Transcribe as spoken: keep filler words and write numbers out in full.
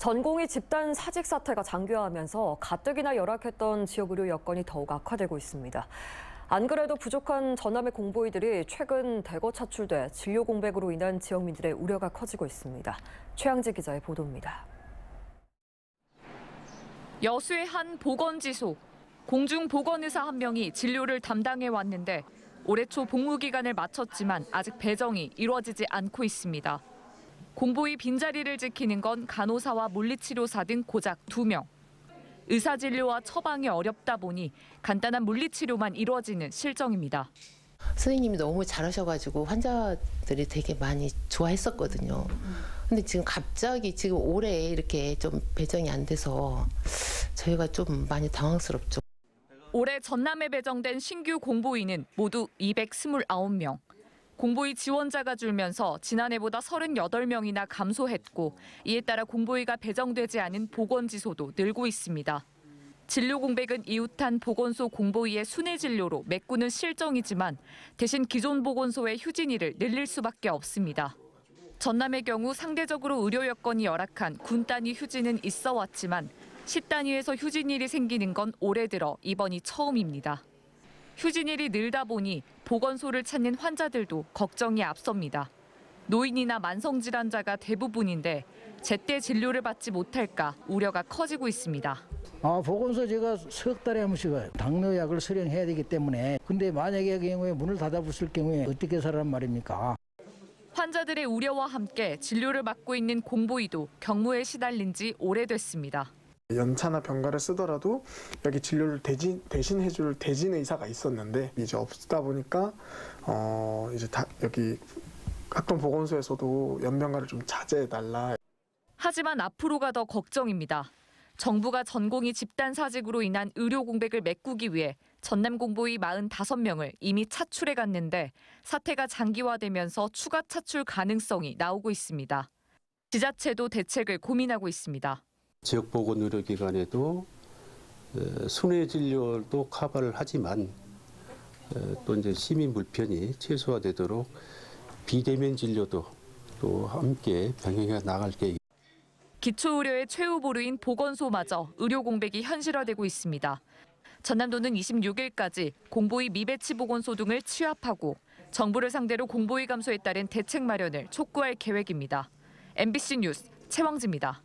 전공의 집단 사직 사태가 장기화하면서 가뜩이나 열악했던 지역의료 여건이 더욱 악화되고 있습니다. 안 그래도 부족한 전남의 공보의들이 최근 대거 차출돼 진료 공백으로 인한 지역민들의 우려가 커지고 있습니다. 최양지 기자의 보도입니다. 여수의 한 보건지소. 공중보건의사 한 명이 진료를 담당해 왔는데 올해 초 복무기간을 마쳤지만 아직 배정이 이루어지지 않고 있습니다. 공보의 빈자리를 지키는 건 간호사와 물리치료사 등 고작 두 명. 의사진료와 처방이 어렵다 보니 간단한 물리치료만 이루어지는 실정입니다. 선생님이 너무 잘하셔가지고 환자들이 되게 많이 좋아했었거든요. 근데 지금 갑자기 지금 올해 이렇게 좀 배정이 안 돼서 저희가 좀 많이 당황스럽죠. 올해 전남에 배정된 신규 공보의는 모두 이백이십구 명. 공보의 지원자가 줄면서 지난해보다 삼십팔 명이나 감소했고 이에 따라 공보의가 배정되지 않은 보건지소도 늘고 있습니다. 진료 공백은 이웃한 보건소 공보의의 순회 진료로 메꾸는 실정이지만 대신 기존 보건소의 휴진일을 늘릴 수밖에 없습니다. 전남의 경우 상대적으로 의료 여건이 열악한 군 단위 휴진은 있어 왔지만 시 단위에서 휴진일이 생기는 건 올해 들어 이번이 처음입니다. 휴진일이 늘다 보니 보건소를 찾는 환자들도 걱정이 앞섭니다. 노인이나 만성질환자가 대부분인데 제때 진료를 받지 못할까 우려가 커지고 있습니다. 아, 보건소 제가 석 달에 한 번씩 가요. 당뇨약을 수령해야 되기 때문에. 근데 만약에 경우에 문을 닫아붙을 경우에 어떻게 살란 말입니까? 환자들의 우려와 함께 진료를 맡고 있는 공보의도 경무에 시달린 지 오래됐습니다. 연차나 병가를 쓰더라도 여기 진료를 대신, 대신 해줄 대신 의사가 있었는데 이제 없다 보니까 어 이제 다 여기 각종 보건소에서도 연병가를 좀 자제해달라. 하지만 앞으로가 더 걱정입니다. 정부가 전공의 집단 사직으로 인한 의료 공백을 메꾸기 위해 전남 공보의 사십오 명을 이미 차출해 갔는데 사태가 장기화되면서 추가 차출 가능성이 나오고 있습니다. 지자체도 대책을 고민하고 있습니다. 지역보건의료기관에도 순회진료도 커버를 하지만 또 이제 시민 불편이 최소화되도록 비대면 진료도 또 함께 병행해 나갈 계획입니다. 기초의료의 최후 보루인 보건소마저 의료 공백이 현실화되고 있습니다. 전남도는 이십육 일까지 공보의 미배치 보건소 등을 취합하고 정부를 상대로 공보의 감소에 따른 대책 마련을 촉구할 계획입니다. 엠비씨 뉴스 최왕지입니다.